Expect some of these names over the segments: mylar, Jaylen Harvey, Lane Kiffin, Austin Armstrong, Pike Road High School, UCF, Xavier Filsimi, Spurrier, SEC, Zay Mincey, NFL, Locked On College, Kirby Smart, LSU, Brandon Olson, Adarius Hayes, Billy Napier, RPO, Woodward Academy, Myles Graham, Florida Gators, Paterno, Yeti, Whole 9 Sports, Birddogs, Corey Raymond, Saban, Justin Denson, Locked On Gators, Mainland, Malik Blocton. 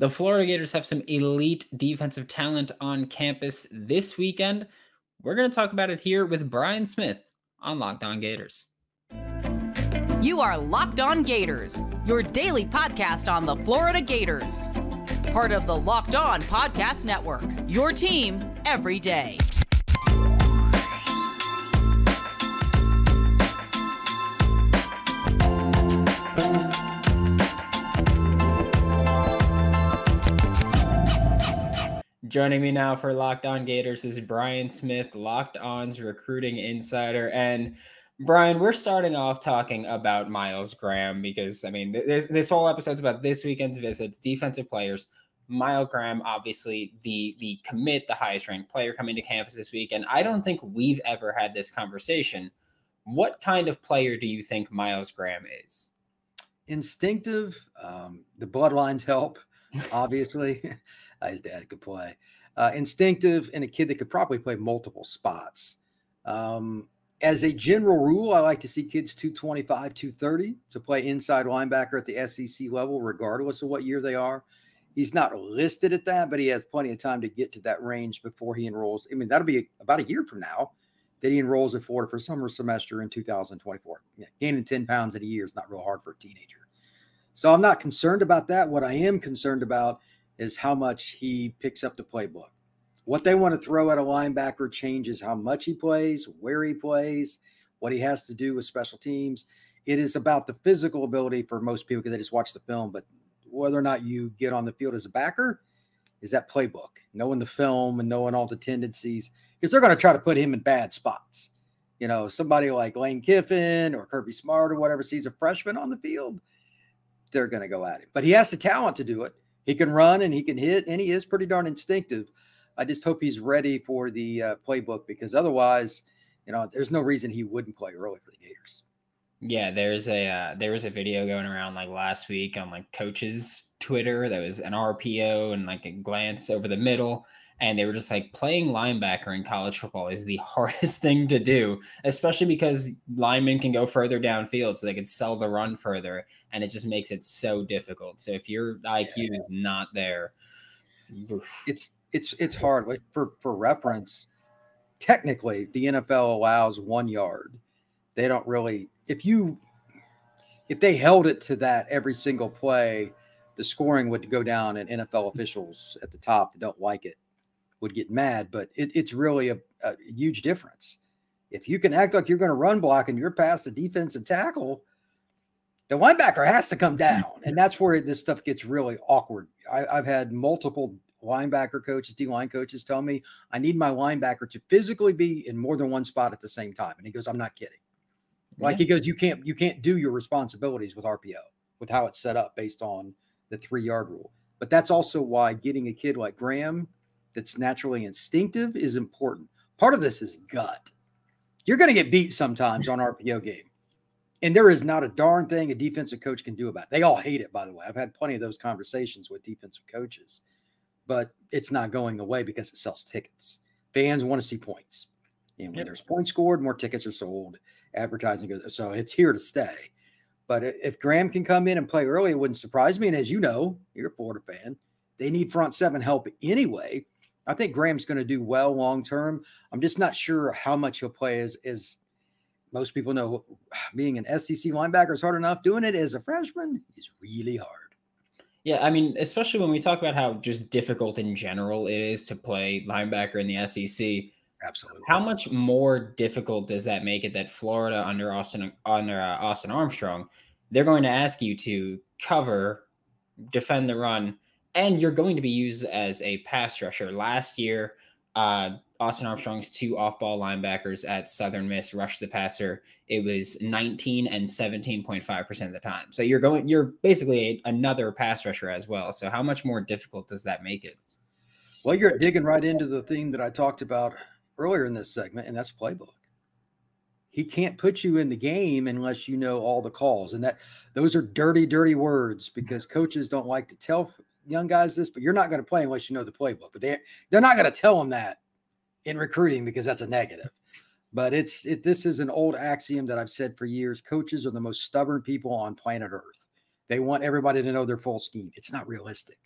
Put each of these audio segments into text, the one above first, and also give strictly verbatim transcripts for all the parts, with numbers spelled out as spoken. The Florida Gators have some elite defensive talent on campus this weekend. We're going to talk about it here with Brian Smith on Locked On Gators. You are Locked On Gators, your daily podcast on the Florida Gators. Part of the Locked On Podcast Network, your team every day. Joining me now for Locked On Gators is Brian Smith, Locked On's recruiting insider. And Brian, we're starting off talking about Myles Graham because, I mean, this, this whole episode's about this weekend's visits, defensive players. Myles Graham, obviously the the commit, the highest ranked player coming to campus this week. And I don't think we've ever had this conversation. What kind of player do you think Myles Graham is? Instinctive. Um, the bloodlines help, obviously. His dad could play. Uh, instinctive and a kid that could probably play multiple spots. Um, as a general rule, I like to see kids two twenty-five, two thirty to play inside linebacker at the S E C level, regardless of what year they are. He's not listed at that, but he has plenty of time to get to that range before he enrolls. I mean, that'll be about a year from now that he enrolls at Florida for summer semester in two thousand twenty-four. Yeah, gaining ten pounds in a year is not real hard for a teenager. So I'm not concerned about that. What I am concerned about is how much he picks up the playbook. What they want to throw at a linebacker changes how much he plays, where he plays, what he has to do with special teams. It is about the physical ability for most people because they just watch the film, but whether or not you get on the field as a backer is that playbook, knowing the film and knowing all the tendencies, because they're going to try to put him in bad spots. You know, somebody like Lane Kiffin or Kirby Smart or whatever sees a freshman on the field, they're going to go at him. But he has the talent to do it. He can run and he can hit, and he is pretty darn instinctive. I just hope he's ready for the uh, playbook because otherwise, you know, there's no reason he wouldn't play early for the Gators. Yeah, there's a uh, there was a video going around like last week on like coaches' Twitter that was an R P O and like a glance over the middle, and they were just like playing linebacker in college football is the hardest thing to do, especially because linemen can go further downfield, so they can sell the run further, and it just makes it so difficult. So if your I Q yeah, yeah. is not there, oof. it's it's it's hard. Like for for reference, technically the N F L allows one yard. They don't really. If you, if they held it to that every single play, the scoring would go down, and N F L officials at the top that don't like it would get mad. But it, it's really a, a huge difference. If you can act like you're going to run block and you're past the defensive tackle, the linebacker has to come down, and that's where this stuff gets really awkward. I, I've had multiple linebacker coaches, D-line coaches, tell me I need my linebacker to physically be in more than one spot at the same time, and he goes, "I'm not kidding." Like he goes, you can't you can't do your responsibilities with R P O, with how it's set up based on the three-yard rule. But that's also why getting a kid like Graham that's naturally instinctive is important. Part of this is gut. You're going to get beat sometimes on R P O game, and there is not a darn thing a defensive coach can do about it. They all hate it, by the way. I've had plenty of those conversations with defensive coaches, but it's not going away because it sells tickets. Fans want to see points. And when there's points scored, more tickets are sold. Advertising goes, so it's here to stay. But if Graham can come in and play early, it wouldn't surprise me. And as you know, you're a Florida fan, they need front seven help anyway. I think Graham's going to do well long term. I'm just not sure how much he'll play. As, as most people know, being an S E C linebacker is hard enough. Doing it as a freshman is really hard. Yeah, I mean, especially when we talk about how just difficult in general it is to play linebacker in the S E C. Absolutely. How much more difficult does that make it that Florida under Austin under uh, Austin Armstrong, they're going to ask you to cover, defend the run, and you're going to be used as a pass rusher. Last year, uh, Austin Armstrong's two off-ball linebackers at Southern Miss rushed the passer. It was nineteen and seventeen point five percent of the time. So you're going, you're basically a, another pass rusher as well. So how much more difficult does that make it? Well, you're digging right into the theme that I talked about earlier in this segment, and that's playbook. He can't put you in the game unless you know all the calls, and that those are dirty, dirty words because coaches don't like to tell young guys this, but you're not going to play unless you know the playbook. But they, they're not going to tell them that in recruiting because that's a negative. But it's it, this is an old axiom that I've said for years. Coaches are the most stubborn people on planet Earth. They want everybody to know their full scheme. It's not realistic.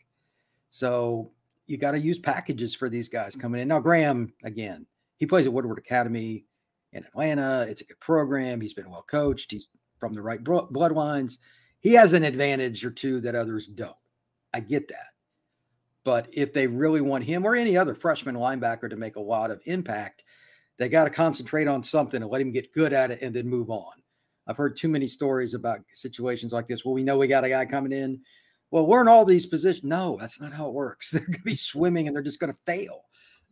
So you got to use packages for these guys coming in. Now, Graham, again, he plays at Woodward Academy in Atlanta. It's a good program. He's been well coached. He's from the right bloodlines. He has an advantage or two that others don't. I get that. But if they really want him or any other freshman linebacker to make a lot of impact, they got to concentrate on something and let him get good at it and then move on. I've heard too many stories about situations like this. Well, we know we got a guy coming in. Well, learn all these positions. No, that's not how it works. They're going to be swimming and they're just going to fail.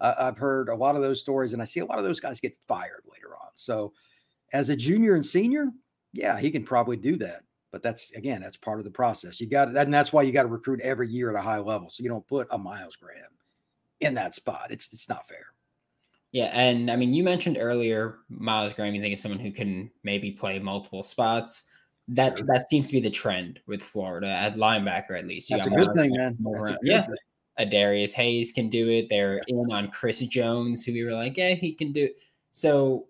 Uh, I've heard a lot of those stories, and I see a lot of those guys get fired later on. So as a junior and senior, yeah, he can probably do that. But that's, again, that's part of the process. You got that, and that's why you got to recruit every year at a high level. So you don't put a Myles Graham in that spot. It's it's not fair. Yeah, and I mean, you mentioned earlier Myles Graham. You think is someone who can maybe play multiple spots. That sure. that seems to be the trend with Florida at linebacker, at least. You that's, a good, thing, that's a good yeah. thing, man. Yeah, Adarius Hayes can do it. They're yeah. in on Chris Jones, who we were like, yeah, he can do it. So.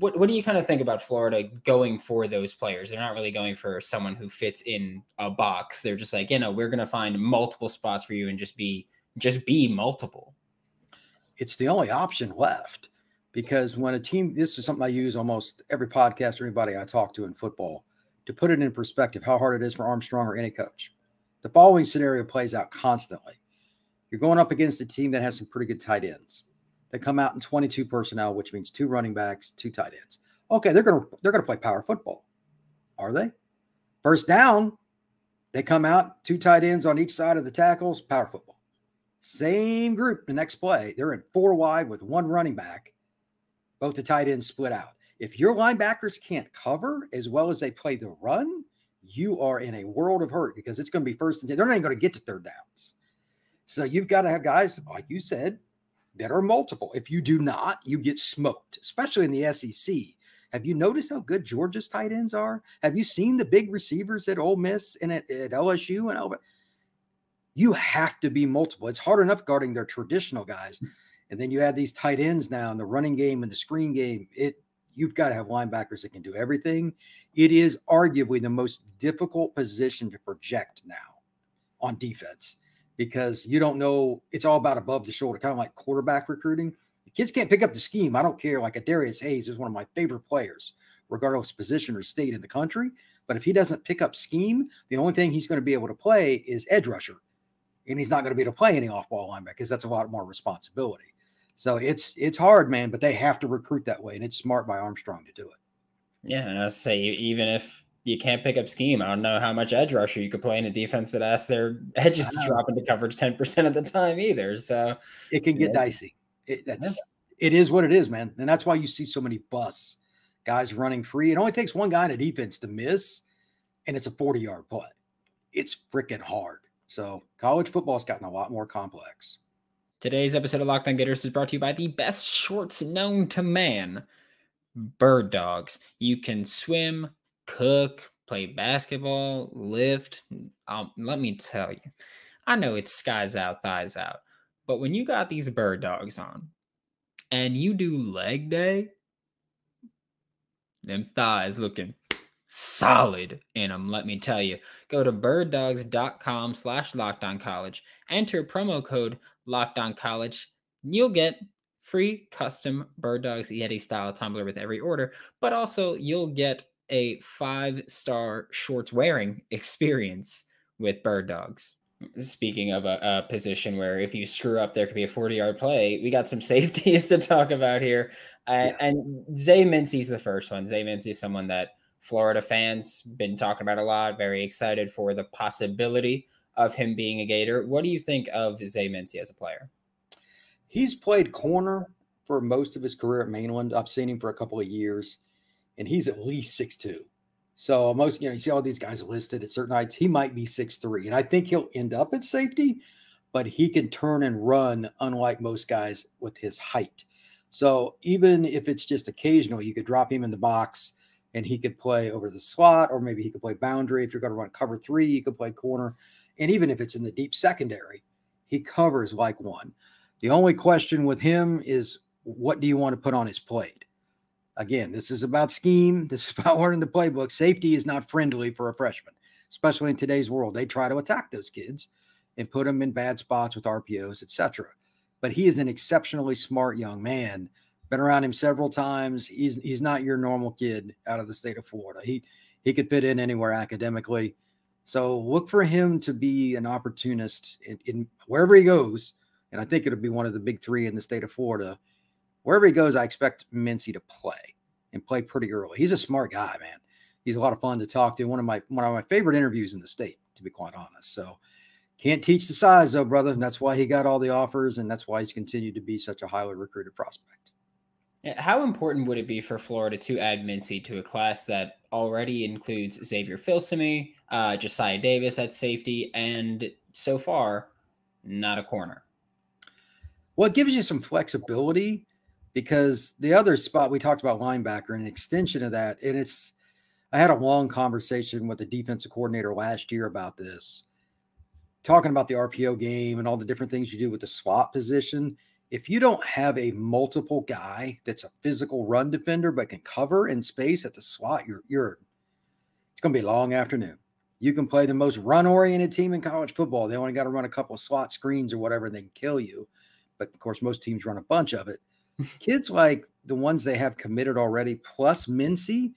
What what do you kind of think about Florida going for those players? They're not really going for someone who fits in a box. They're just like, you know, we're going to find multiple spots for you and just be just be multiple. It's the only option left, because when a team, this is something I use almost every podcast or anybody I talk to in football, to put it in perspective, how hard it is for Armstrong or any coach. The following scenario plays out constantly. You're going up against a team that has some pretty good tight ends. They come out in twenty-two personnel, which means two running backs, two tight ends. Okay, they're gonna they're gonna play power football, are they? First down, they come out two tight ends on each side of the tackles, power football. Same group. The next play, they're in four wide with one running back. Both the tight ends split out. If your linebackers can't cover as well as they play the run, you are in a world of hurt, because it's going to be first and ten. They're not even going to get to third downs. So you've got to have guys, like you said, that are multiple. If you do not, you get smoked, especially in the S E C. Have you noticed how good Georgia's tight ends are? Have you seen the big receivers at Ole Miss and at, at L S U and Alabama? You have to be multiple. It's hard enough guarding their traditional guys, and then you add these tight ends now in the running game and the screen game. It you've got to have linebackers that can do everything. It is arguably the most difficult position to project now on defense, because you don't know, it's all about above the shoulder, kind of like quarterback recruiting. The kids can't pick up the scheme. I don't care. Like Adarius Hayes is one of my favorite players, regardless of position or state in the country. But if he doesn't pick up scheme, the only thing he's going to be able to play is edge rusher. And he's not going to be able to play any off-ball linebacker, because that's a lot more responsibility. So it's it's hard, man, but they have to recruit that way. And it's smart by Armstrong to do it. Yeah, and I say, even if you can't pick up scheme, I don't know how much edge rusher you could play in a defense that asks their edges to drop into coverage ten percent of the time either. So it can get yeah. dicey. It, that's, yeah. it is what it is, man. And that's why you see so many busts, guys running free. It only takes one guy in a defense to miss, and it's a forty-yard play. It's freaking hard. So college football's gotten a lot more complex. Today's episode of Locked On Gators is brought to you by the best shorts known to man, Bird Dogs. You can swim, cook, play basketball, lift. Um, let me tell you, I know it's skies out, thighs out, but when you got these Bird Dogs on and you do leg day, them thighs looking solid in them, let me tell you. Go to birddogs.com slash lockdowncollege, enter promo code lockdowncollege, you'll get free custom Bird Dogs Yeti style tumbler with every order, but also you'll get a five-star shorts wearing experience with Bird Dogs. Speaking of a, a position where if you screw up, there could be a forty-yard play, we got some safeties to talk about here. Uh, yeah. And Zay Mincey's the first one. Zay Mincey is someone that Florida fans been talking about a lot, very excited for the possibility of him being a Gator. What do you think of Zay Mincey as a player? He's played corner for most of his career at Mainland. I've seen him for a couple of years. And he's at least six two. So most, you know, you see all these guys listed at certain heights. He might be six three. And I think he'll end up at safety, but he can turn and run, unlike most guys with his height. So even if it's just occasional, you could drop him in the box and he could play over the slot, or maybe he could play boundary. If you're going to run cover three, you could play corner. And even if it's in the deep secondary, he covers like one. The only question with him is, what do you want to put on his plate? Again, this is about scheme. This is about learning the playbook. Safety is not friendly for a freshman, especially in today's world. They try to attack those kids, and put him in bad spots with R P Os, et cetera. But he is an exceptionally smart young man. Been around him several times. He's he's not your normal kid out of the state of Florida. He he could fit in anywhere academically. So look for him to be an opportunist in, in wherever he goes. And I think it'll be one of the big three in the state of Florida. Wherever he goes, I expect Mincey to play and play pretty early. He's a smart guy, man. He's a lot of fun to talk to. One of my one of my favorite interviews in the state, to be quite honest. So can't teach the size, though, brother. And that's why he got all the offers, and that's why he's continued to be such a highly recruited prospect. How important would it be for Florida to add Mincey to a class that already includes Xavier Filsimi, uh, Josiah Davis at safety, and so far, not a corner? Well, it gives you some flexibility, because the other spot we talked about, linebacker, an extension of that, and it's I had a long conversation with the defensive coordinator last year about this, talking about the R P O game and all the different things you do with the slot position. If you don't have a multiple guy that's a physical run defender but can cover in space at the slot, you're, you're it's going to be a long afternoon. You can play the most run-oriented team in college football. They only got to run a couple of slot screens or whatever, and they can kill you. But, of course, most teams run a bunch of it. Kids like the ones they have committed already plus Mincey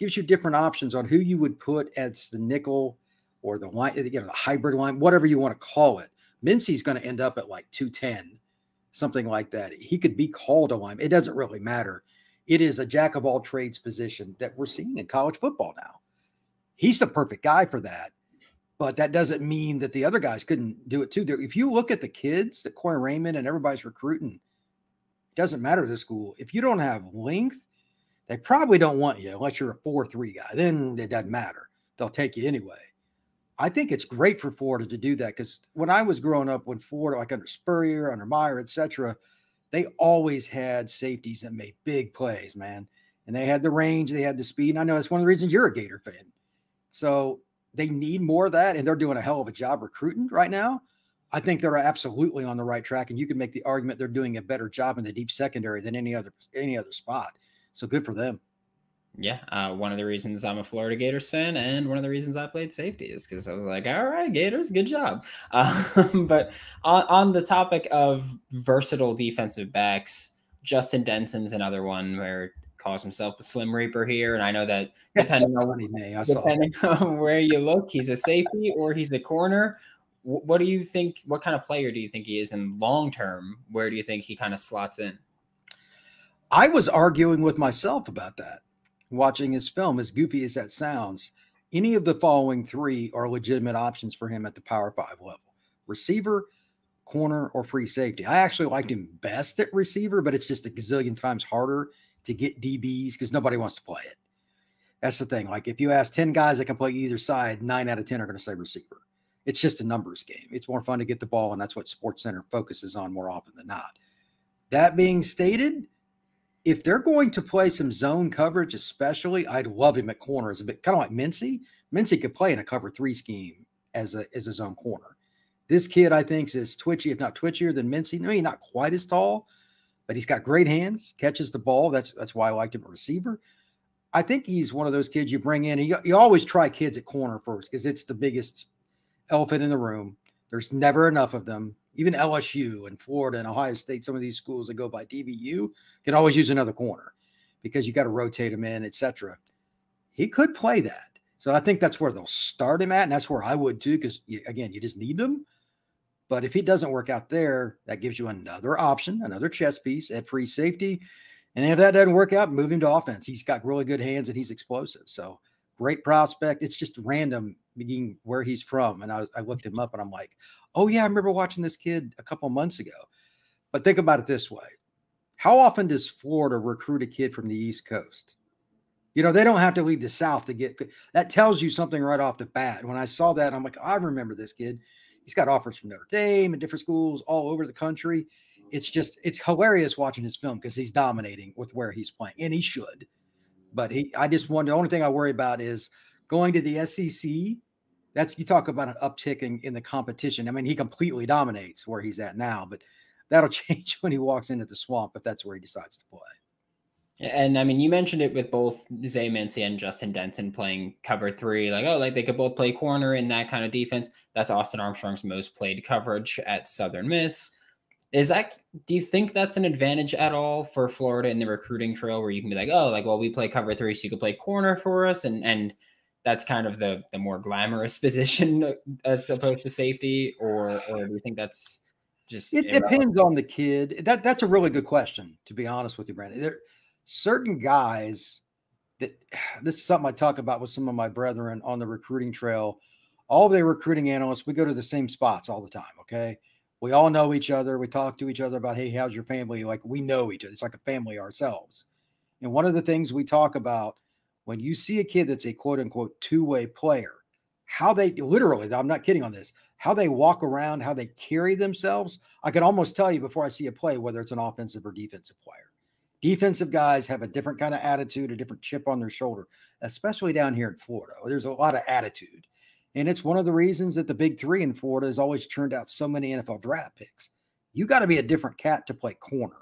gives you different options on who you would put as the nickel or the line, you know, the hybrid line, whatever you want to call it. Mincey's going to end up at like two ten, something like that. He could be called a lineman. It doesn't really matter. It is a jack of all trades position that we're seeing in college football now. He's the perfect guy for that, but that doesn't mean that the other guys couldn't do it too. If you look at the kids that Corey Raymond and everybody's recruiting, it doesn't matter the school. If you don't have length, they probably don't want you unless you're a four three guy. Then it doesn't matter. They'll take you anyway. I think it's great for Florida to do that, because when I was growing up, when Florida, like under Spurrier, under Meyer, et cetera, they always had safeties that made big plays, man. And they had the range, they had the speed. And I know that's one of the reasons you're a Gator fan. So they need more of that, and they're doing a hell of a job recruiting right now. I think they're absolutely on the right track, and you can make the argument they're doing a better job in the deep secondary than any other any other spot. So good for them. Yeah. Uh, one of the reasons I'm a Florida Gators fan, and one of the reasons I played safety, is because I was like, all right, Gators, good job. Um, but on, on the topic of versatile defensive backs, Justin Denson's another one where he calls himself the Slim Reaper here. And I know that depending, on, name, I depending on where you look, he's a safety or he's the corner. W what do you think? What kind of player do you think he is in long term? Where do you think he kind of slots in? I was arguing with myself about that, watching his film, as goofy as that sounds. Any of the following three are legitimate options for him at the Power Five level: receiver, corner, or free safety. I actually liked him best at receiver, but it's just a gazillion times harder to get D Bs because nobody wants to play it. That's the thing. Like, if you ask ten guys that can play either side, nine out of ten are going to say receiver. It's just a numbers game. It's more fun to get the ball, and that's what SportsCenter focuses on more often than not. That being stated, if they're going to play some zone coverage, especially, I'd love him at corner. It's a bit kind of like Mincey. Mincey could play in a cover three scheme as a as a zone corner. This kid, I think, is twitchy, if not twitchier than Mincey. No, he's not quite as tall, but he's got great hands, catches the ball. That's that's why I liked him at receiver. I think he's one of those kids you bring in. And you, you always try kids at corner first because it's the biggest elephant in the room. There's never enough of them. Even L S U and Florida and Ohio State, some of these schools that go by D B U, can always use another corner because you got to rotate them in, et cetera. He could play that. So I think that's where they'll start him at, and that's where I would too, because, again, you just need them. But if he doesn't work out there, that gives you another option, another chess piece at free safety. And if that doesn't work out, move him to offense. He's got really good hands, and he's explosive. So great prospect. It's just random being where he's from. And I, I looked him up, and I'm like, oh, yeah, I remember watching this kid a couple months ago. But think about it this way. How often does Florida recruit a kid from the East Coast? You know, they don't have to leave the South to get – that tells you something right off the bat. When I saw that, I'm like, I remember this kid. He's got offers from Notre Dame and different schools all over the country. It's just – it's hilarious watching his film because he's dominating with where he's playing, and he should. But he, I just wonder – the only thing I worry about is going to the S E C – that's, you talk about an uptick in, in the competition. I mean, he completely dominates where he's at now, but that'll change when he walks into the Swamp if that's where he decides to play. And I mean, you mentioned it with both Zay Mincey and Justin Denson playing cover three, like, oh, like they could both play corner in that kind of defense. That's Austin Armstrong's most played coverage at Southern Miss. Is that, do you think that's an advantage at all for Florida in the recruiting trail where you can be like, oh, like, well, we play cover three, so you could play corner for us. And, and that's kind of the, the more glamorous position as opposed to safety, or, or do you think that's just, it irrelevant? Depends on the kid. That that's a really good question, to be honest with you, Brandon. There, certain guys that, this is something I talk about with some of my brethren on the recruiting trail. All of the recruiting analysts, we go to the same spots all the time. Okay. We all know each other. We talk to each other about, hey, how's your family? Like, we know each other. It's like a family ourselves. And one of the things we talk about when you see a kid that's a quote unquote two-way player, how they literally, I'm not kidding on this, how they walk around, how they carry themselves. I can almost tell you before I see a play, whether it's an offensive or defensive player. Defensive guys have a different kind of attitude, a different chip on their shoulder, especially down here in Florida. There's a lot of attitude. And it's one of the reasons that the big three in Florida has always churned out so many N F L draft picks. You got to be a different cat to play corner.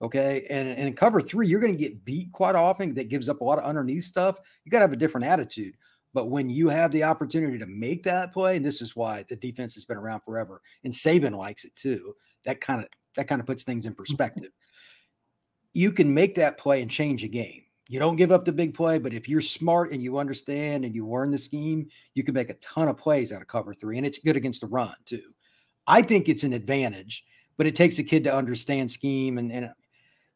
Okay. And, and in cover three, you're going to get beat quite often. That gives up a lot of underneath stuff. You got to have a different attitude. But when you have the opportunity to make that play, and this is why the defense has been around forever, and Saban likes it too, that kind of, that kind of puts things in perspective. You can make that play and change a game. You don't give up the big play, but if you're smart and you understand and you learn the scheme, you can make a ton of plays out of cover three, and it's good against the run too. I think it's an advantage, but it takes a kid to understand scheme. And, and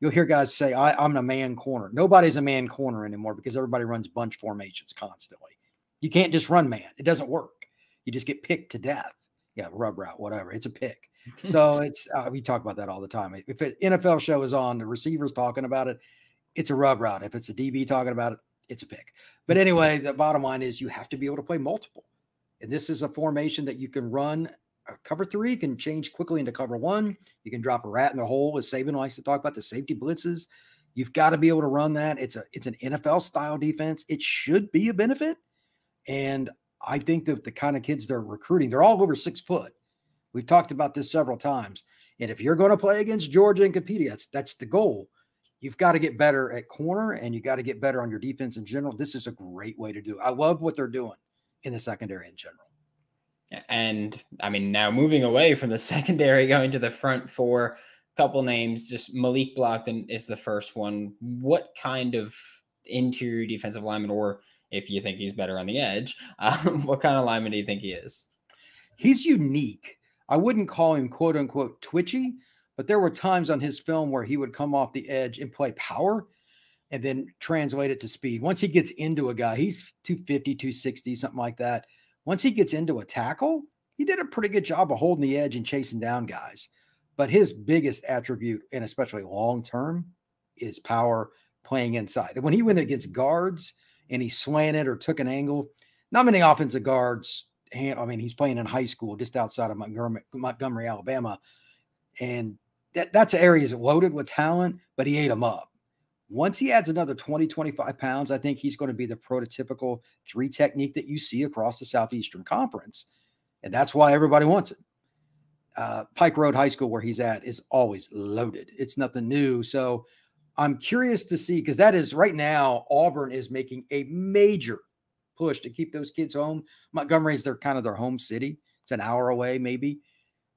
you'll hear guys say, I, I'm a man corner. Nobody's a man corner anymore because everybody runs bunch formations constantly. You can't just run man. It doesn't work. You just get picked to death. Yeah, rub route, whatever. It's a pick. So it's uh, we talk about that all the time. If an N F L show is on, the receiver's talking about it, it's a rub route. If it's a D B talking about it, it's a pick. But anyway, the bottom line is you have to be able to play multiple. And this is a formation that you can run. Uh, cover three can change quickly into cover one. You can drop a rat in the hole, as Saban likes to talk about, the safety blitzes. You've got to be able to run that. It's a it's an N F L-style defense. It should be a benefit. And I think that the kind of kids they're recruiting, they're all over six foot. We've talked about this several times. And if you're going to play against Georgia and compete, that's, that's the goal. You've got to get better at corner, and you got to get better on your defense in general. This is a great way to do it. I love what they're doing in the secondary in general. And, I mean, now moving away from the secondary, going to the front four, a couple names, just Malik Blocton is the first one. What kind of interior defensive lineman, or if you think he's better on the edge, um, what kind of lineman do you think he is? He's unique. I wouldn't call him quote unquote twitchy, but there were times on his film where he would come off the edge and play power and then translate it to speed. Once he gets into a guy, he's two fifty, two sixty, something like that. Once he gets into a tackle, he did a pretty good job of holding the edge and chasing down guys. But his biggest attribute, and especially long-term, is power playing inside. And when he went against guards and he slanted or took an angle, not many offensive guards, I mean, he's playing in high school just outside of Montgomery, Montgomery Alabama. And that, that's an area he's loaded with talent, but he ate him up. Once he adds another twenty, twenty-five pounds, I think he's going to be the prototypical three technique that you see across the Southeastern Conference. And that's why everybody wants it. Uh, Pike Road High School, where he's at, is always loaded. It's nothing new. So I'm curious to see, because that is right now, Auburn is making a major push to keep those kids home. Montgomery's their kind of their home city. It's an hour away, maybe.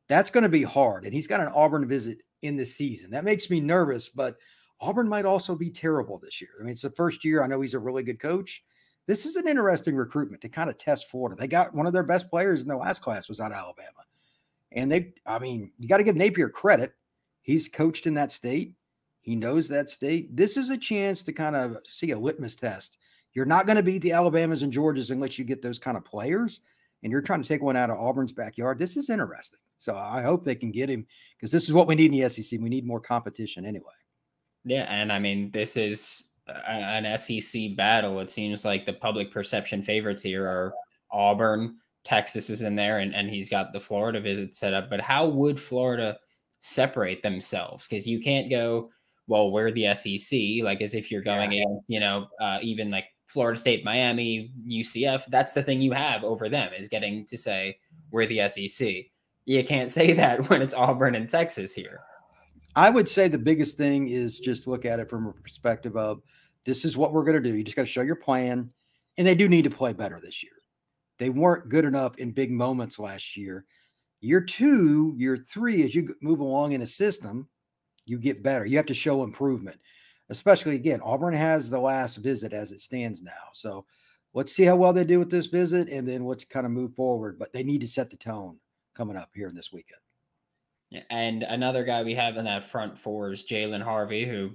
That's going to be hard. And he's got an Auburn visit in the season. That makes me nervous, but Auburn might also be terrible this year. I mean, it's the first year. I know he's a really good coach. This is an interesting recruitment to kind of test Florida. They got one of their best players in the last class was out of Alabama. And they, I mean, you got to give Napier credit. He's coached in that state. He knows that state. This is a chance to kind of see a litmus test. You're not going to beat the Alabamas and Georgias unless you get those kind of players, and you're trying to take one out of Auburn's backyard. This is interesting. So I hope they can get him, because this is what we need in the S E C. We need more competition anyway. Yeah, and I mean, this is a, an S E C battle. It seems like the public perception favorites here are Auburn, Texas is in there, and, and he's got the Florida visit set up. But how would Florida separate themselves? Because you can't go, well, we're the S E C, like as if you're going yeah. in, you know, uh, even like Florida State, Miami, U C F, that's the thing you have over them is getting to say, we're the S E C. You can't say that when it's Auburn and Texas here. I would say the biggest thing is just look at it from a perspective of this is what we're going to do. You just got to show your plan. And they do need to play better this year. They weren't good enough in big moments last year. Year two, year three, as you move along in a system, you get better. You have to show improvement, especially, again, Auburn has the last visit as it stands now. So let's see how well they do with this visit and then let's kind of move forward. But they need to set the tone coming up here in this weekend. And another guy we have in that front four is Jaylen Harvey, who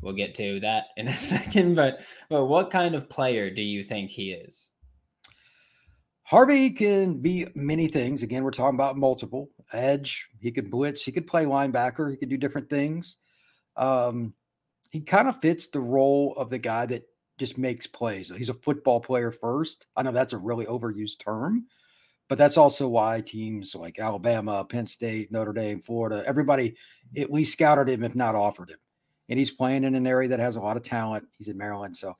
we'll get to that in a second. But, but what kind of player do you think he is? Harvey can be many things. Again, we're talking about multiple edge. He could blitz. He could play linebacker. He could do different things. Um, he kind of fits the role of the guy that just makes plays. He's a football player first. I know that's a really overused term, but that's also why teams like Alabama, Penn State, Notre Dame, Florida, everybody at least scouted him, if not offered him. And he's playing in an area that has a lot of talent. He's in Maryland. So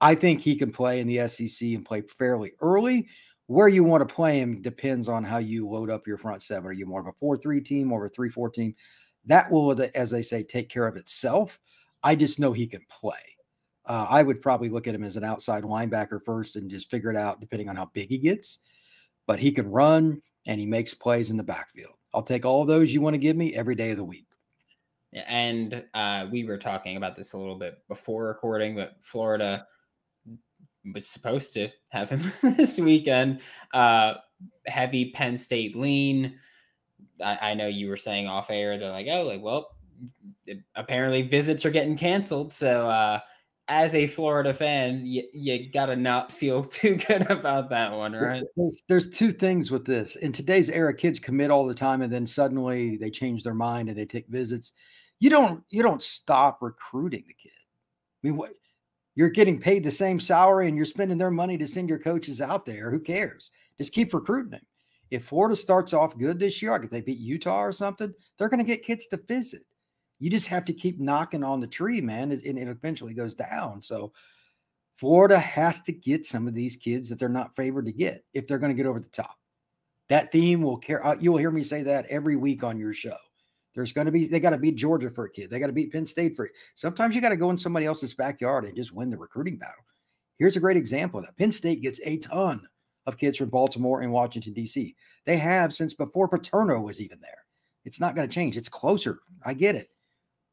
I think he can play in the S E C and play fairly early. Where you want to play him depends on how you load up your front seven. Are you more of a four three team or a three four team? That will, as they say, take care of itself. I just know he can play. Uh, I would probably look at him as an outside linebacker first and just figure it out depending on how big he gets. But he can run, and he makes plays in the backfield. I'll take all of those you want to give me every day of the week. And uh, we were talking about this a little bit before recording, but Florida – was supposed to have him this weekend. Uh, heavy Penn State lean. I, I know you were saying off air, they're like, oh, like, well, it, apparently visits are getting canceled. So uh, as a Florida fan, you, you got to not feel too good about that one, right? There's, there's two things with this. In today's era, kids commit all the time, and then suddenly they change their mind and they take visits. You don't, you don't stop recruiting the kid. I mean, what? You're getting paid the same salary and you're spending their money to send your coaches out there. Who cares? Just keep recruiting them. If Florida starts off good this year, like if they beat Utah or something, they're going to get kids to visit. You just have to keep knocking on the tree, man, and it eventually goes down. So Florida has to get some of these kids that they're not favored to get if they're going to get over the top. That theme will care. You will hear me say that every week on your show. There's going to be, they got to beat Georgia for a kid. They got to beat Penn State for it. Sometimes you got to go in somebody else's backyard and just win the recruiting battle. Here's a great example of that. Penn State gets a ton of kids from Baltimore and Washington, D C. They have since before Paterno was even there. It's not going to change. It's closer. I get it.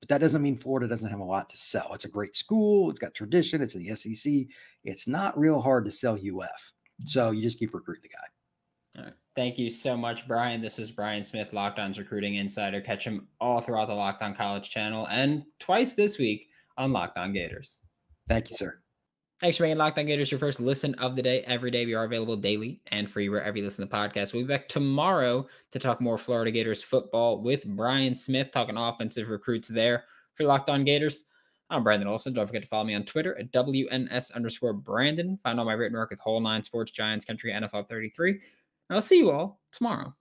But that doesn't mean Florida doesn't have a lot to sell. It's a great school. It's got tradition. It's in the S E C. It's not real hard to sell U F. So you just keep recruiting the guy. All right. Thank you so much, Brian. This was Brian Smith, Locked On's Recruiting Insider. Catch him all throughout the Locked On College channel and twice this week on Locked On Gators. Thank you, sir. Thanks for making Locked On Gators your first listen of the day. Every day we are available daily and free wherever you listen to the podcast. We'll be back tomorrow to talk more Florida Gators football with Brian Smith, talking offensive recruits there for Locked On Gators. I'm Brandon Olson. Don't forget to follow me on Twitter at W N S underscore Brandon. Find all my written work with Whole nine Sports, Giants Country, N F L thirty-three. I'll see you all tomorrow.